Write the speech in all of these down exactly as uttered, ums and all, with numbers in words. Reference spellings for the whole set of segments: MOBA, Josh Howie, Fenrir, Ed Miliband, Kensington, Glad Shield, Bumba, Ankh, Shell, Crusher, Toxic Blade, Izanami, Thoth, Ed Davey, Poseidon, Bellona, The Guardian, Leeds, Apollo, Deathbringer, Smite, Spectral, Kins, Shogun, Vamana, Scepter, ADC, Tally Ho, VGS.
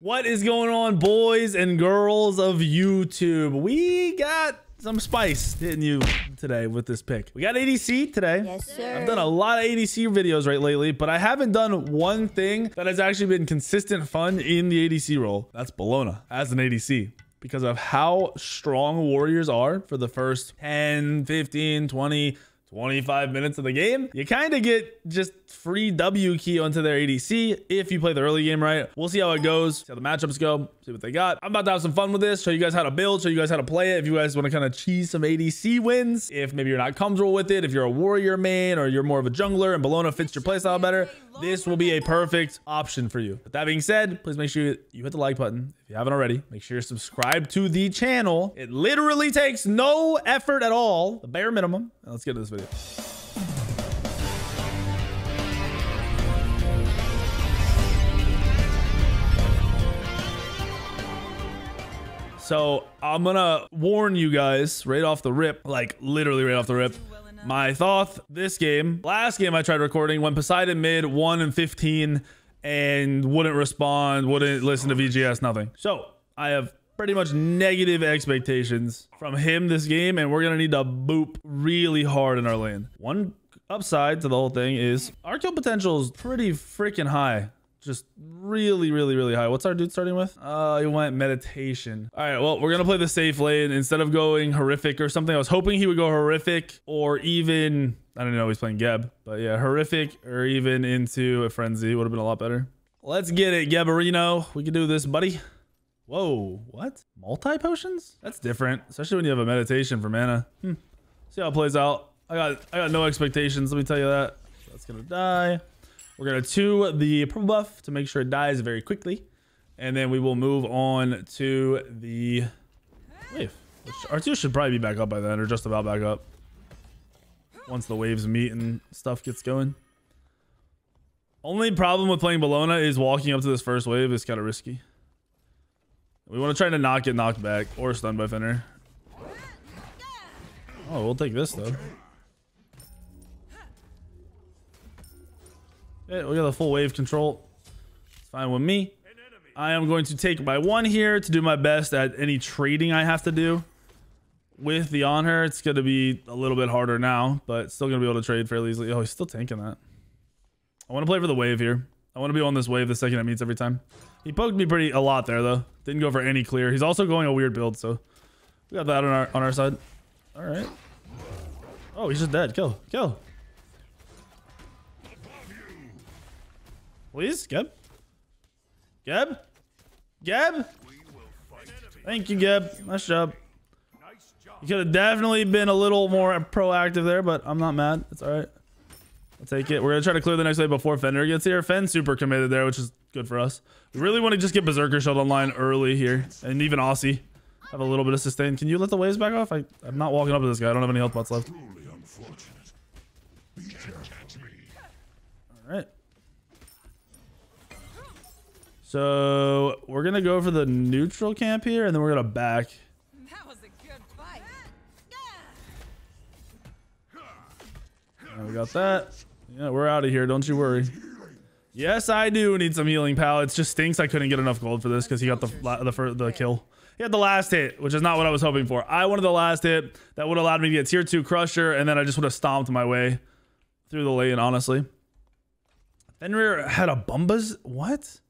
What is going on, boys and girls of YouTube? We got some spice, didn't you, today with this pick? We got A D C today. Yes, sir. I've done a lot of A D C videos right lately, but I haven't done one thing that has actually been consistent fun in the A D C role. That's Bellona as an A D C. Because of how strong warriors are for the first ten, fifteen, twenty, twenty-five minutes of the game, you kind of get just free W key onto their A D C if you play the early game right. We'll see how it goes, see how the matchups go, see what they got. I'm about to have some fun with this, show you guys how to build, show you guys how to play it. If you guys want to kind of cheese some A D C wins, if maybe you're not comfortable with it, if you're a warrior main or you're more of a jungler and Bellona fits your playstyle better, this will be a perfect option for you. With that being said, please make sure you hit the like button if you haven't already. Make sure you're subscribed to the channel. It literally takes no effort at all, the bare minimum. Now let's get to this video. So I'm gonna warn you guys right off the rip, like literally right off the rip. My thought this game, last game I tried recording when Poseidon mid one and fifteen and wouldn't respond, wouldn't listen to V G S, nothing. So I have pretty much negative expectations from him this game, and we're going to need to boop really hard in our lane. One upside to the whole thing is our kill potential is pretty freaking high. Just really, really, really high. What's our dude starting with? Uh, he went meditation. All right, well, we're going to play the safe lane. Instead of going horrific or something, I was hoping he would go horrific or even, I don't know, he's playing Geb. But yeah, horrific or even into a frenzy would have been a lot better. Let's get it, Gebarino. We can do this, buddy. Whoa, what? Multi potions? That's different, especially when you have a meditation for mana. Hmm. See how it plays out. I got, I got no expectations, let me tell you that. That's going to die. We're going to two the purple buff to make sure it dies very quickly. And then we will move on to the wave. Which our two should probably be back up by then, or just about back up. Once the waves meet and stuff gets going. Only problem with playing Bellona is walking up to this first wave is kind of risky. We want to try to not get knocked back or stunned by Fenrir. Oh, we'll take this though. Yeah, we got the full wave control. It's fine with me. I am going to take my one here to do my best at any trading I have to do. With the on her, it's going to be a little bit harder now, but still going to be able to trade fairly easily. Oh, he's still tanking that. I want to play for the wave here. I want to be on this wave the second it meets every time. He poked me pretty a lot there, though. Didn't go for any clear. He's also going a weird build, so we got that on our on our side. All right. Oh, he's just dead. Kill. Kill. Please, Geb. Geb. Geb. Thank you, Geb. Nice job. You could have definitely been a little more proactive there, but I'm not mad. It's all right. I'll take it. We're going to try to clear the next wave before Fenrir gets here. Fen's super committed there, which is good for us. We really want to just get Berserker Shield online early here. And even Aussie have a little bit of sustain. Can you let the waves back off? I, I'm not walking up to this guy. I don't have any health pots left. All right. So we're going to go for the neutral camp here, and then we're going to back. That was a good fight. Right, we got that. Yeah, we're out of here. Don't you worry. Yes, I do need some healing, pal. It just stinks I couldn't get enough gold for this because he got the, the, the kill. He had the last hit, which is not what I was hoping for. I wanted the last hit that would have allowed me to get tier two Crusher, and then I just would have stomped my way through the lane, honestly. Fenrir had a Bumba's? What?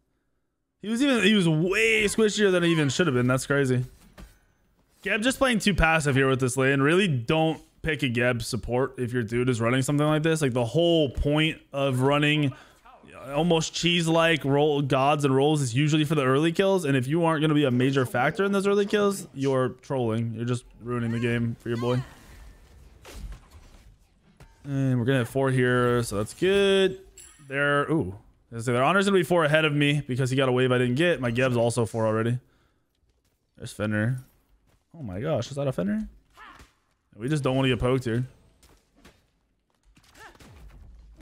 He was even he was way squishier than he even should have been. That's crazy. Geb just playing too passive here with this lane. Really don't pick a Geb support if your dude is running something like this. Like the whole point of running almost cheese-like roll gods and rolls is usually for the early kills. And if you aren't going to be a major factor in those early kills, you're trolling. You're just ruining the game for your boy. And we're going to have four here, so that's good. There, ooh. So their honor's gonna be four ahead of me because he got a wave I didn't get. My Geb's also four already. There's Fenrir. Oh my gosh, is that a Fenrir? We just don't want to get poked here.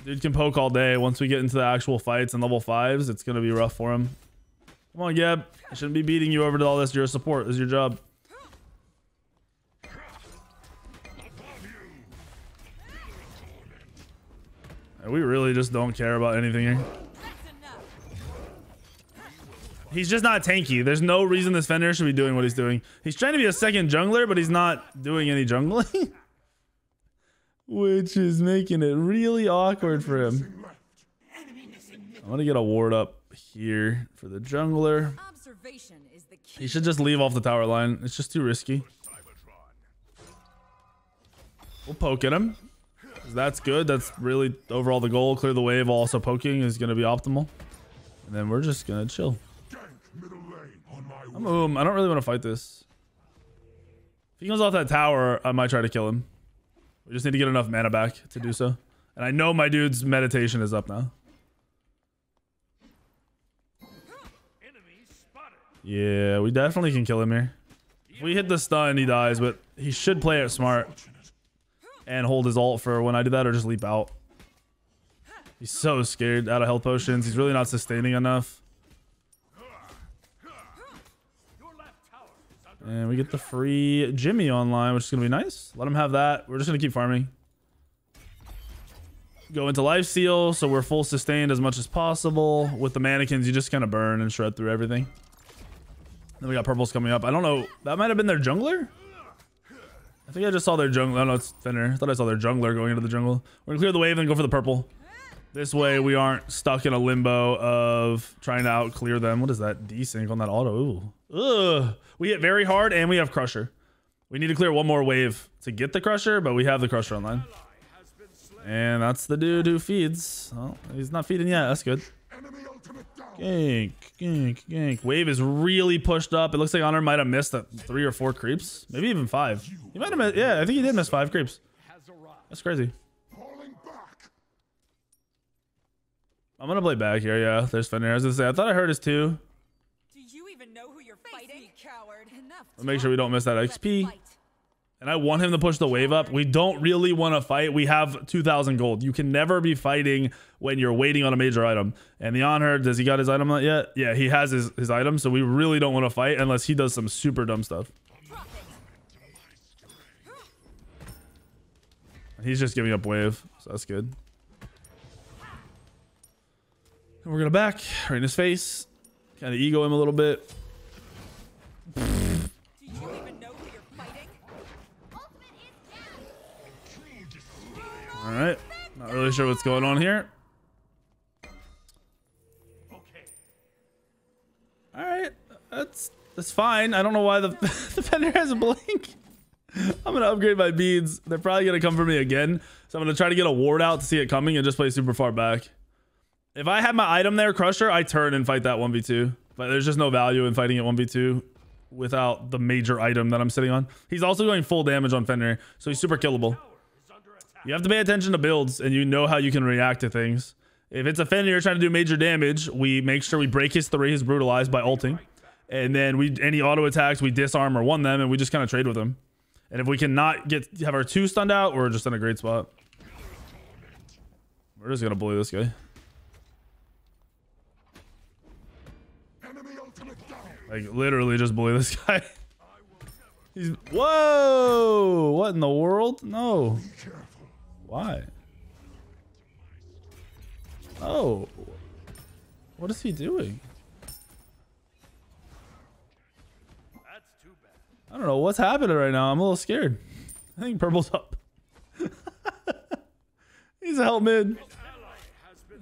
Dude can poke all day. Once we get into the actual fights and level fives, it's gonna be rough for him. Come on, Geb. I shouldn't be beating you over to all this. You're a support. This is your job. Right, we really just don't care about anything here. He's just not tanky. There's no reason this Fenrir should be doing what he's doing. He's trying to be a second jungler, but he's not doing any jungling. Which is making it really awkward for him. I'm gonna get a ward up here for the jungler. He should just leave off the tower line. It's just too risky. We'll poke at him. That's good. That's really overall the goal. Clear the wave while also poking is gonna be optimal. And then we're just gonna chill. I'm, um, I don't really want to fight this. If he goes off that tower, I might try to kill him. We just need to get enough mana back to do so. And I know my dude's meditation is up now. Yeah, we definitely can kill him here. If we hit the stun, he dies, but he should play it smart and hold his ult for when I do that or just leap out. He's so scared out of health potions. He's really not sustaining enough. And we get the free Jimmy online, which is going to be nice. Let him have that. We're just going to keep farming. Go into life steal, so we're full sustained as much as possible. With the mannequins, you just kind of burn and shred through everything. Then we got purples coming up. I don't know. That might have been their jungler? I think I just saw their jungler. Oh, no, it's thinner. I thought I saw their jungler going into the jungle. We're going to clear the wave and go for the purple. This way, we aren't stuck in a limbo of trying to out-clear them. What is that? Desync on that auto. Ooh. Ugh. We hit very hard, and we have Crusher. We need to clear one more wave to get the Crusher, but we have the Crusher online. And that's the dude who feeds. Oh, he's not feeding yet. That's good. Gank, gank, gank. Wave is really pushed up. It looks like Honor might have missed three or four creeps. Maybe even five. He might have missed, yeah, I think he did miss five creeps. That's crazy. I'm gonna play back here, yeah. There's Fenrir. I was gonna say, I thought I heard his two. Do you even know who you're fighting? We'll make sure we don't miss that X P. And I want him to push the wave up. We don't really want to fight. We have two thousand gold. You can never be fighting when you're waiting on a major item. And the on-her, does he got his item yet? Yeah, he has his, his item, so we really don't want to fight unless he does some super dumb stuff. And he's just giving up wave, so that's good. And we're gonna back right in his face, kind of ego him a little bit. Do you even know who you're fighting? Ultimate is down. All right, not really sure what's going on here. Okay. All right, that's that's fine. I don't know why the the Fenrir has a blink. I'm gonna upgrade my beads. They're probably gonna come for me again, so I'm gonna try to get a ward out to see it coming and just play super far back. If I had my item there, Crusher, I turn and fight that one v two. But there's just no value in fighting it one v two without the major item that I'm sitting on. He's also going full damage on Fenrir, so he's super killable. You have to pay attention to builds, and you know how you can react to things. If it's a Fenrir trying to do major damage, we make sure we break his three, his brutalized by ulting. And then we any auto attacks, we disarm or one them, and we just kind of trade with him. And if we cannot get have our two stunned out, we're just in a great spot. We're just going to bully this guy. Like, literally just bully this guy. He's... Whoa! What in the world? No. Why? Oh. What is he doing? I don't know what's happening right now. I'm a little scared. I think purple's up. He's a help mid.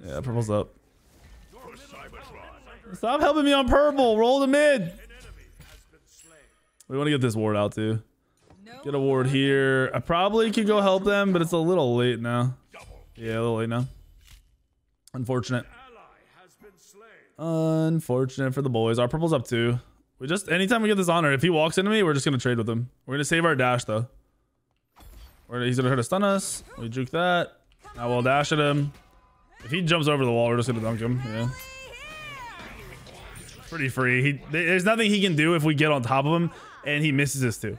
Yeah, purple's up. Stop helping me on purple. Roll the mid. We want to get this ward out too. Get a ward here. I probably could go help them, but it's a little late now. Yeah, a little late now. Unfortunate. Unfortunate for the boys. Our purple's up too. We just anytime we get this honor, if he walks into me, we're just gonna trade with him. We're gonna save our dash though. Or he's gonna try to stun us. We juke that. Now we'll dash at him. If he jumps over the wall, we're just gonna dunk him. Yeah. Pretty free. He, there's nothing he can do if we get on top of him, and he misses us too.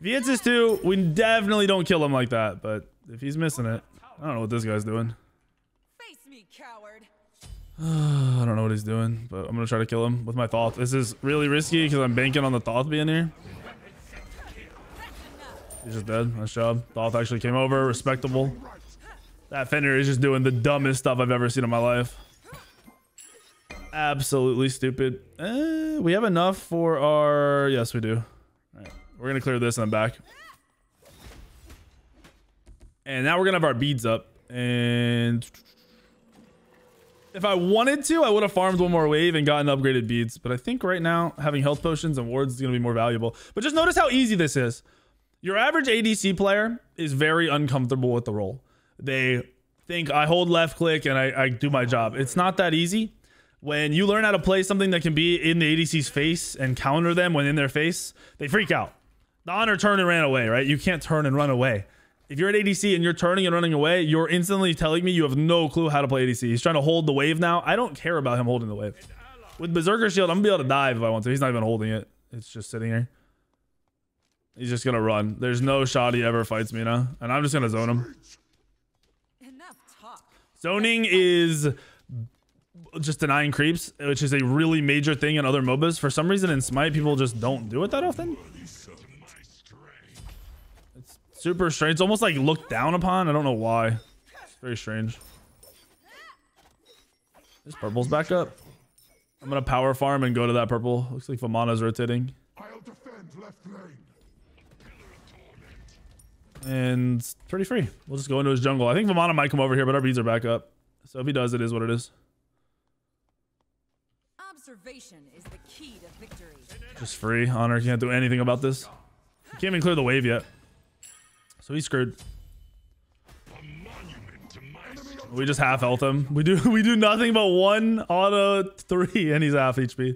If he hits us too, we definitely don't kill him like that. But if he's missing it, I don't know what this guy's doing. Face me, coward. I don't know what he's doing, but I'm gonna try to kill him with my Thoth. This is really risky because I'm banking on the Thoth being here. He's just dead. Nice job. Thoth actually came over. Respectable. That Fenrir is just doing the dumbest stuff I've ever seen in my life. absolutely stupid. Uh, we have enough for our... Yes, we do. All right. We're going to clear this and I'm back. And now we're going to have our beads up. And... if I wanted to, I would have farmed one more wave and gotten upgraded beads. But I think right now, having health potions and wards is going to be more valuable. But just notice how easy this is. Your average A D C player is very uncomfortable with the role. They think, I hold left click and I, I do my job. It's not that easy. When you learn how to play something that can be in the A D C's face and counter them when in their face, they freak out. The honor turn and ran away, right? You can't turn and run away. If you're an A D C and you're turning and running away, you're instantly telling me you have no clue how to play A D C. He's trying to hold the wave now. I don't care about him holding the wave. With Berserker Shield, I'm going to be able to dive if I want to. He's not even holding it. It's just sitting here. He's just going to run. There's no shot he ever fights me now. And I'm just going to zone him. Zoning is just denying creeps, which is a really major thing in other M O B As. For some reason in Smite, people just don't do it that often. Super strange. It's almost like looked down upon. I don't know why. It's very strange. This purple's back up. I'm gonna power farm and go to that purple. Looks like Vamana's rotating. I'll defend left lane. And it's pretty free. We'll just go into his jungle. I think Vamana might come over here, but our beads are back up. So if he does, it is what it is. Observation is the key to victory. Just free. Honor can't do anything about this. He can't even clear the wave yet. So he's screwed. We just half health him. We do we do nothing but one auto three, and he's half H P.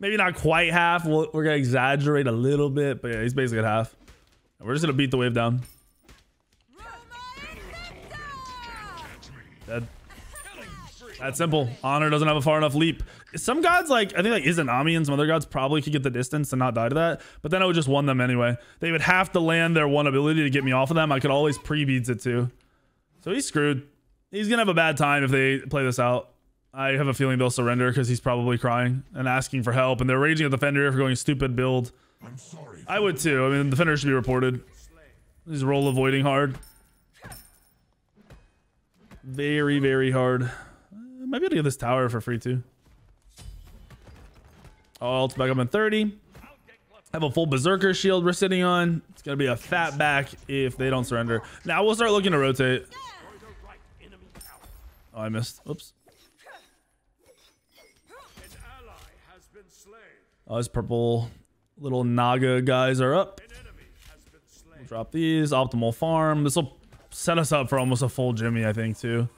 Maybe not quite half. We'll, we're gonna exaggerate a little bit, but yeah, he's basically at half. And we're just gonna beat the wave down. Dead. That's simple. Honor doesn't have a far enough leap. Some gods, like, I think like Izanami and some other gods probably could get the distance and not die to that, but then I would just one them anyway. They would have to land their one ability to get me off of them. I could always pre-beads it too. So he's screwed. He's going to have a bad time if they play this out. I have a feeling they'll surrender because he's probably crying and asking for help, and they're raging at the Fenrir for going stupid build. I'm sorry. I would too. I mean, the Fenrir should be reported. He's roll avoiding hard. Very, very hard. Might be able to get this tower for free too. Oh, it's back up in thirty. Have a full Berserker Shield we're sitting on. It's going to be a fat back if they don't surrender. Now we'll start looking to rotate. Oh, I missed. Oops. Oh, his purple little Naga guys are up. We'll drop these. Optimal farm. This will set us up for almost a full Jimmy, I think, too.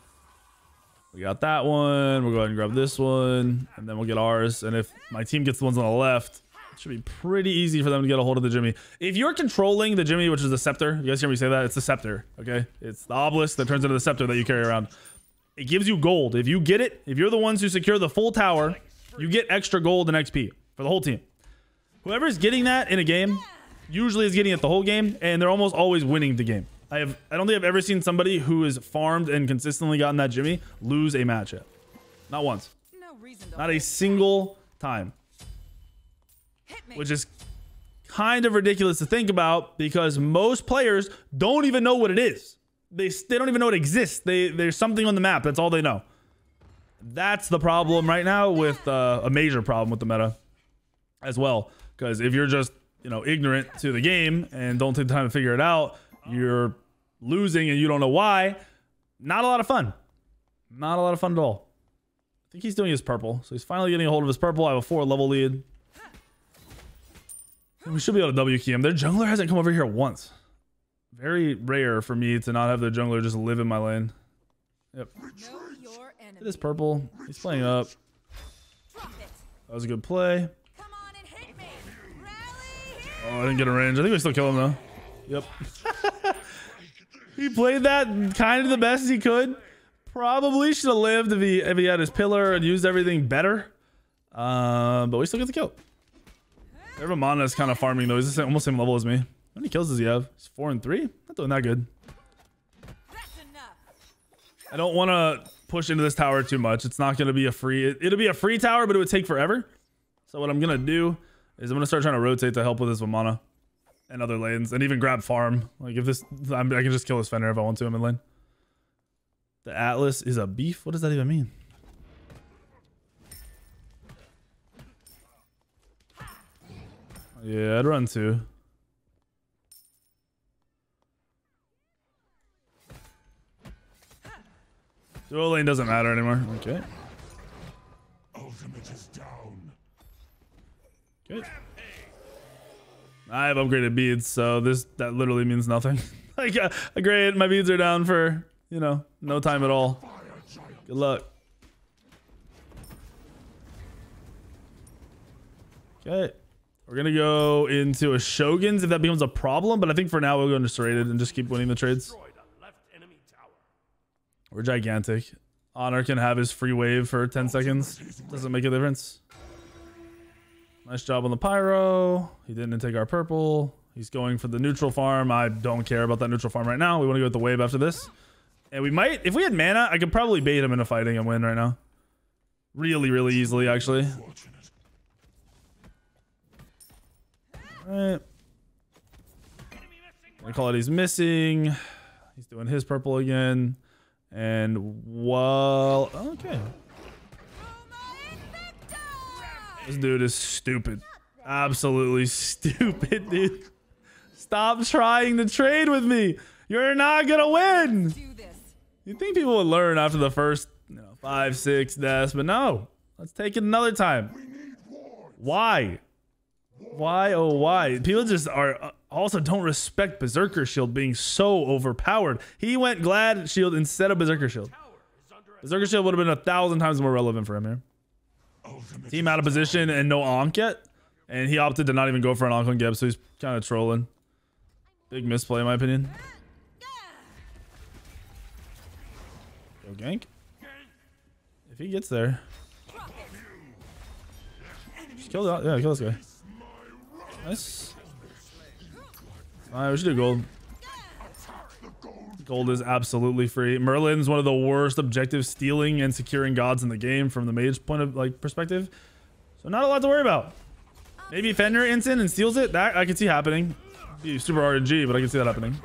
We got that one. We'll go ahead and grab this one, and then we'll get ours. And if my team gets the ones on the left, it should be pretty easy for them to get a hold of the Jimmy. If you're controlling the Jimmy, which is the Scepter, you guys hear me say that? It's the Scepter, okay? It's the Obelisk that turns into the Scepter that you carry around. It gives you gold. If you get it, if you're the ones who secure the full tower, you get extra gold and X P for the whole team. Whoever's getting that in a game usually is getting it the whole game, and they're almost always winning the game. I have. I don't think I've ever seen somebody who has farmed and consistently gotten that Jimmy lose a match yet. Not once. No reason to Not a single time. Which is kind of ridiculous to think about because most players don't even know what it is. They they don't even know it exists. They there's something on the map. That's all they know. That's the problem right now with uh, a major problem with the meta as well. Because if you're just you know ignorant to the game and don't take the time to figure it out, you're losing and you don't know why. Not a lot of fun. Not a lot of fun at all. I think he's doing his purple. So he's finally getting a hold of his purple. I have a four level lead. And we should be able to W key him. Their jungler hasn't come over here once. Very rare for me to not have their jungler just live in my lane. Yep. It is purple. He's playing up. That was a good play. Oh, I didn't get a range. I think we still kill him though. Yep. He played that kind of the best he could. Probably should have lived if he, if he had his pillar and used everything better. Uh, but we still get the kill. Vamana is kind of farming though. He's almost the same level as me. How many kills does he have? He's four and three. Not doing that good. I don't want to push into this tower too much. It's not going to be a free. It, it'll be a free tower, but it would take forever. So what I'm going to do is I'm going to start trying to rotate to help with this Vamana. And other lanes, and even grab farm. Like if this, I'm, I can just kill this Fenrir if I want to in mid lane. The Atlas is a beef. What does that even mean? Yeah, I'd run too. Dual lane doesn't matter anymore. Okay. Ultimate is down. Good. I have upgraded beads, so this that literally means nothing. Like, uh, great, my beads are down for, you know, no time at all. Good luck. Okay. We're gonna go into a Shogun's if that becomes a problem, but I think for now we'll go into Serrated and just keep winning the trades. We're gigantic. Honor can have his free wave for ten seconds. Doesn't make a difference. Nice job on the pyro. He didn't take our purple. He's going for the neutral farm. I don't care about that neutral farm right now. We want to go with the wave after this. And we might, if we had mana, I could probably bait him into fighting and win right now. Really, really easily, actually. Alright. I call it he's missing. He's doing his purple again. And while okay, this dude is stupid, absolutely stupid, dude. Stop trying to trade with me. You're not gonna win. You think people would learn after the first, you know, five, six deaths, but no. Let's take it another time. Why? Why? Oh, why? People just are. Uh, Also, don't respect Berserker Shield being so overpowered. He went Glad Shield instead of Berserker Shield. Berserker Shield would have been a thousand times more relevant for him here. Team out of position and no Ankh yet. And he opted to not even go for an Ankh on Geb, so he's kind of trolling. Big misplay, in my opinion. Go gank. If he gets there. Just kill that. Yeah, kill this guy. Nice. Alright, we should do gold. Gold is absolutely free. Merlin's one of the worst objectives, stealing and securing gods in the game from the mage point of like perspective. So not a lot to worry about. Maybe Fenrir instant and steals it. That I can see happening. Be super R N G, but I can see that happening.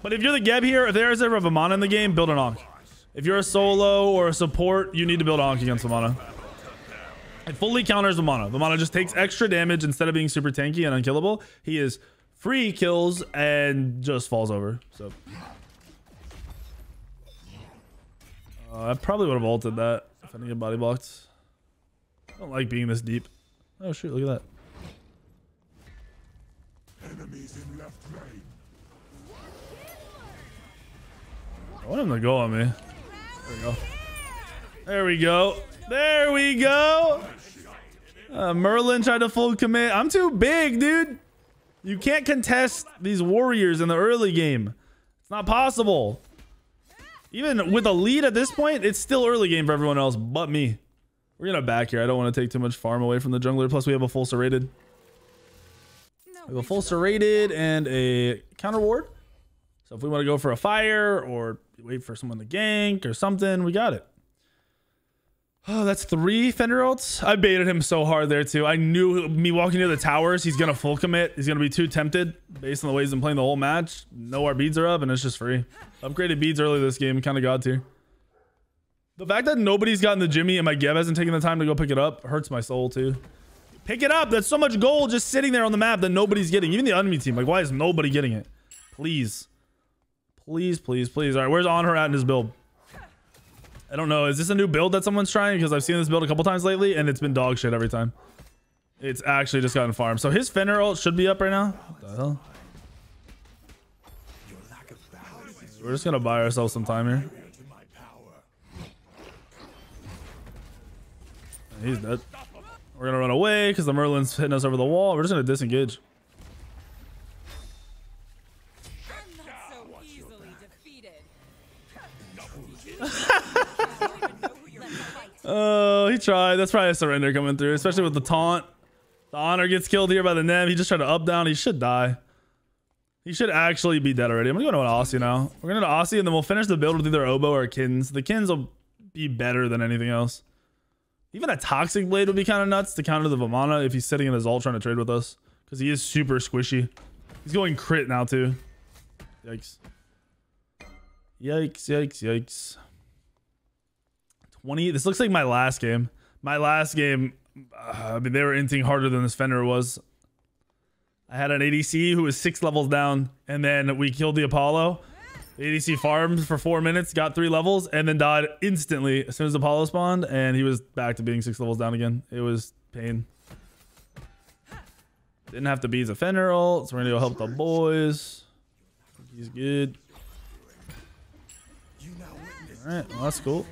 But if you're the Geb here, if there is ever a Vamana in the game, build an Ankh. If you're a solo or a support, you need to build Ankh against Vamana. It fully counters Vamana. Vamana just takes extra damage instead of being super tanky and unkillable. He is free kills and just falls over. So uh, I probably would have ulted that if I didn't get body blocked. I don't like being this deep. Oh shoot, look at that. Enemies in left lane. I want him to go on me. There we go. There we go. There we go. Uh, Merlin tried to full commit. I'm too big, dude. You can't contest these warriors in the early game. It's not possible. Even with a lead at this point, it's still early game for everyone else but me. We're going to back here. I don't want to take too much farm away from the jungler. Plus, we have a full serrated. We have a full serrated and a counter ward. So if we want to go for a fire or wait for someone to gank or something, we got it. Oh, that's three Fender ults. I baited him so hard there, too. I knew me walking near the towers, he's going to full commit. He's going to be too tempted based on the way he's been playing the whole match. No, our beads are up, and it's just free. Upgraded beads early this game. Kind of god tier. The fact that nobody's gotten the Jimmy and my Geb hasn't taken the time to go pick it up hurts my soul, too. Pick it up. That's so much gold just sitting there on the map that nobody's getting. Even the enemy team. Like, why is nobody getting it? Please. Please, please, please. All right, where's Honor at in his build? I don't know. Is this a new build that someone's trying? Because I've seen this build a couple times lately, and it's been dog shit every time. It's actually just gotten farmed. So his Fenrir ult should be up right now. What the hell? We're just going to buy ourselves some time here. And he's dead. We're going to run away because the Merlin's hitting us over the wall. We're just going to disengage. Oh, he tried. That's probably a surrender coming through, especially with the taunt. The honor gets killed here by the Neb. He just tried to up down. He should die. He should actually be dead already. I'm going to go to Aussie now. We're going to Aussie, and then we'll finish the build with either Oboe or Kins. The Kins will be better than anything else. Even a Toxic Blade would be kind of nuts to counter the Vamana if he's sitting in his ult trying to trade with us. Because he is super squishy. He's going crit now, too. Yikes. Yikes, yikes, yikes. twenty. This looks like my last game. My last game, uh, I mean, they were inting harder than this Fenrir was. I had an A D C who was six levels down, and then we killed the Apollo. The A D C farmed for four minutes, got three levels, and then died instantly as soon as Apollo spawned, and he was back to being six levels down again. It was pain. Didn't have to be the Fenrir ult, so we're gonna go help the boys. He's good. Alright, well, that's cool.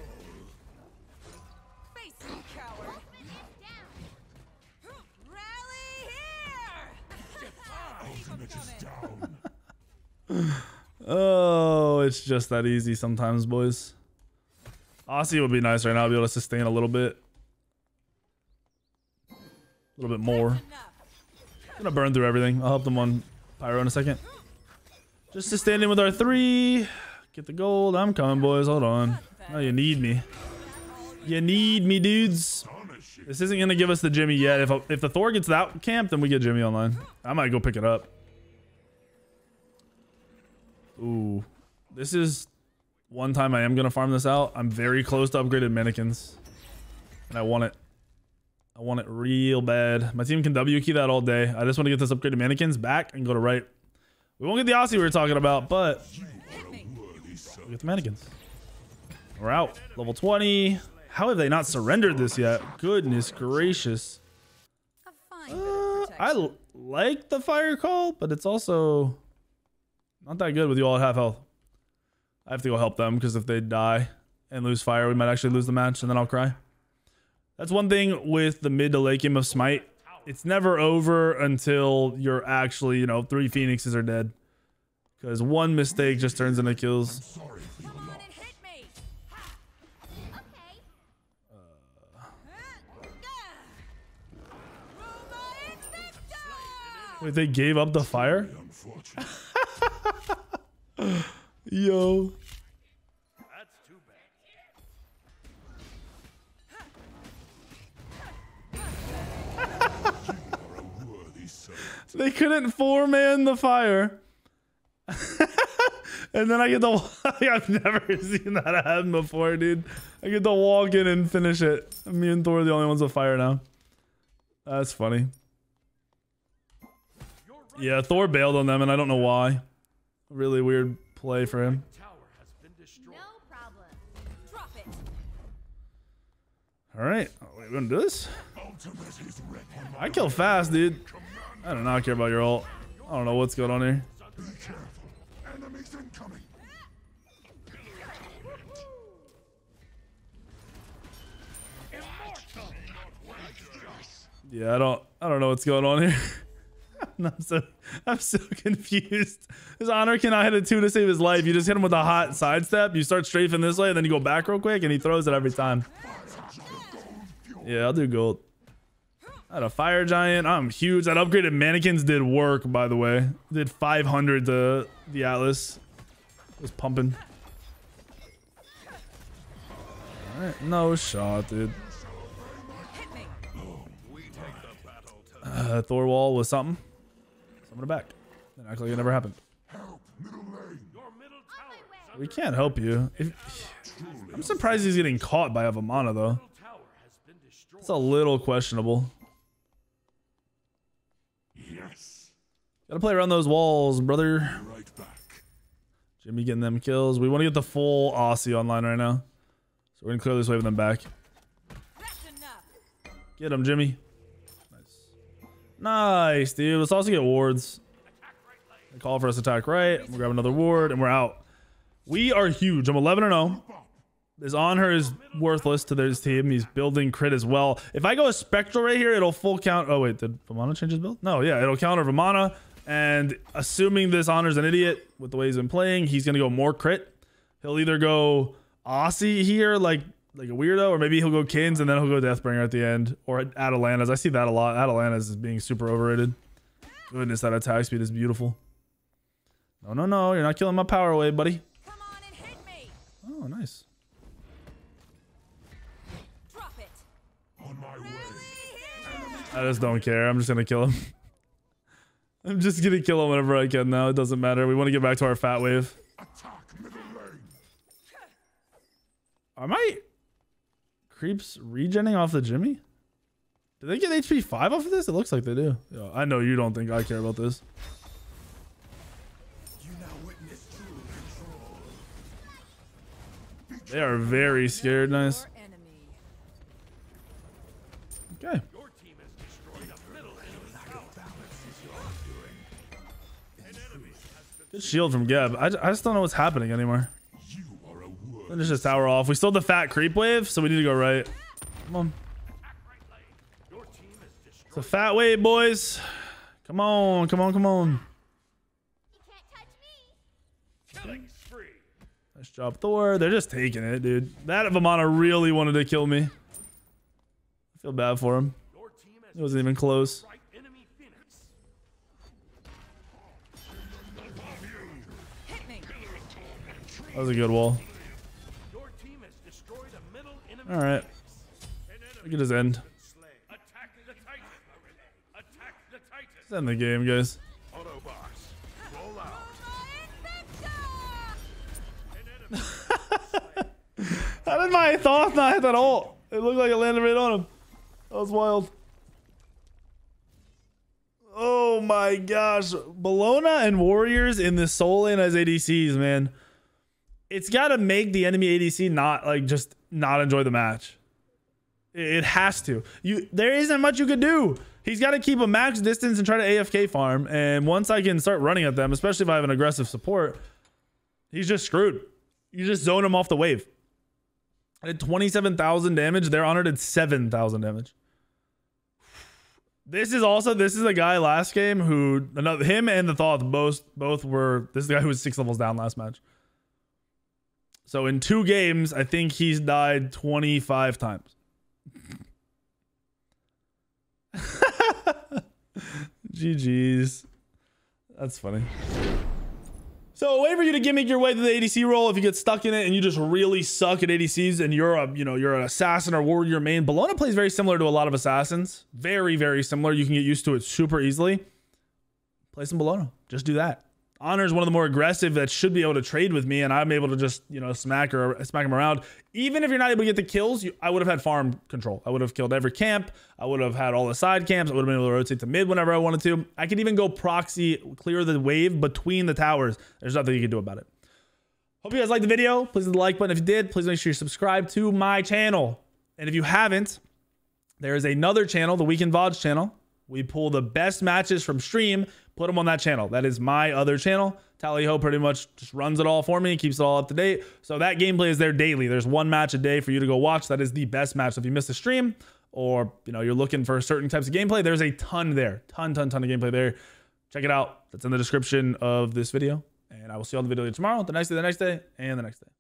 Oh, it's just that easy sometimes, boys. Aussie would be nice right now to be able to sustain a little bit. A little bit more. I'm gonna burn through everything. I'll help them on Pyro in a second. Just sustaining with our three. Get the gold. I'm coming, boys. Hold on. Oh, you need me. You need me, dudes. This isn't gonna give us the Jimmy yet. If, if the Thor gets that camp, then we get Jimmy online. I might go pick it up. Ooh, this is one time I am going to farm this out. I'm very close to upgraded mannequins and I want it. I want it real bad. My team can W key that all day. I just want to get this upgraded mannequins back and go to right. We won't get the Aussie we were talking about, but we'll get the mannequins. We're out. Level twenty. How have they not surrendered this yet? Goodness gracious. Uh, I like the fire call, but it's also... not that good with you all at half health. I have to go help them because if they die and lose fire, we might actually lose the match and then I'll cry. That's one thing with the mid to late game of Smite. It's never over until you're actually, you know, three Phoenixes are dead. Because one mistake just turns into kills. Come on and hit me. Uh, wait, they gave up the fire? Yo. That's too bad. They couldn't four-man the fire. And then I get the... I've never seen that happen before, dude. I get to walk in and finish it. Me and Thor are the only ones with fire now. That's funny. Yeah, Thor bailed on them, and I don't know why. Really weird play for him. All right, we're gonna do this. I kill fast, dude. I do not care about your ult. I don't know what's going on here. Yeah, I don't. I don't know what's going on here. No, I'm so I'm so confused. His honor cannot hit a two to save his life. You just hit him with a hot sidestep. You start strafing this way, and then you go back real quick, and he throws it every time. Yeah, I'll do gold. I had a fire giant. I'm huge. That upgraded mannequins did work, by the way. Did five hundred to the Atlas. It was pumping. All right, no shot, dude. Uh, Thor wall was something. Someone back. Then act like it never happened. Help, middle lane. Your middle tower. We can't help you. If, I'm surprised he's getting caught by a Vamana though. It's a little questionable. Yes. Gotta play around those walls, brother. Right back. Jimmy getting them kills. We want to get the full Aussie online right now, so we're gonna clear this wave with them back. Get him, Jimmy. Nice, dude. Let's also get wards. They call for us to attack right. We'll grab another ward, and we're out. We are huge. I'm eleven and oh. This on her is worthless to this team. He's building crit as well. If I go a Spectral right here, it'll full count. Oh, wait. Did Vamana change his build? No, yeah. It'll counter Vamana. And assuming this Honor's an idiot with the way he's been playing, he's going to go more crit. He'll either go Aussie here, like... like a weirdo, or maybe he'll go Kins and then he'll go Deathbringer at the end, or Atalanta's. I see that a lot. Atalanta's is being super overrated. Goodness, that attack speed is beautiful. No, no, no, you're not killing my power away, buddy. Come on and hit me. Oh, nice. Drop it. On my way. I just don't care. I'm just gonna kill him. I'm just gonna kill him whenever I can now. It doesn't matter. We want to get back to our fat wave. I might. Creeps regenning off the Jimmy? Do they get H P five off of this? It looks like they do. Yo, I know you don't think I care about this. You now witness true control. They are very scared. Nice. Okay. Good shield from Geb. I, I just don't know what's happening anymore. Then it's just tower off. We still have the fat creep wave, so we need to go right. Come on. It's a fat wave, boys. Come on, come on, come on. Nice job, Thor. They're just taking it, dude. That Vamana really wanted to kill me. I feel bad for him. It wasn't even close. That was a good wall. All right. We can just end. Just end the game, guys. How did my Thoth not hit that ult? It looked like it landed right on him. That was wild. Oh my gosh. Bellona and Warriors in the soul lane as A D Cs, man. It's got to make the enemy A D C not like just not enjoy the match. It has to. You there isn't much you could do. He's got to keep a max distance and try to A F K farm. And once I can start running at them, especially if I have an aggressive support, he's just screwed. You just zone him off the wave. I did twenty-seven thousand damage. They're honored at seven thousand damage. This is also this is a guy last game who another him and the Thoth both both were this is the guy who was six levels down last match. So in two games, I think he's died twenty-five times. G G's. That's funny. So a way for you to gimmick your way to the A D C role if you get stuck in it and you just really suck at A D Cs and you're a, you know, you're an assassin or warrior main. Bellona plays very similar to a lot of assassins. Very, very similar. You can get used to it super easily. Play some Bellona. Just do that. Honor is one of the more aggressive that should be able to trade with me, and I'm able to just, you know, smack or smack him around. Even if you're not able to get the kills, you, I would have had farm control. I would have killed every camp. I would have had all the side camps. I would have been able to rotate to mid whenever I wanted to. I could even go proxy, clear the wave between the towers. There's nothing you can do about it. Hope you guys liked the video. Please hit the like button if you did. Please make sure you subscribe to my channel. And if you haven't, there is another channel, the Weekend V O Ds channel. We pull the best matches from stream, put them on that channel. That is my other channel. Tally Ho pretty much just runs it all for me, keeps it all up to date. So that gameplay is there daily. There's one match a day for you to go watch. That is the best match. So if you miss a stream or you know, you're looking for certain types of gameplay, there's a ton there. Ton, ton, ton of gameplay there. Check it out. That's in the description of this video. And I will see you on the video tomorrow, the next day, the next day, and the next day.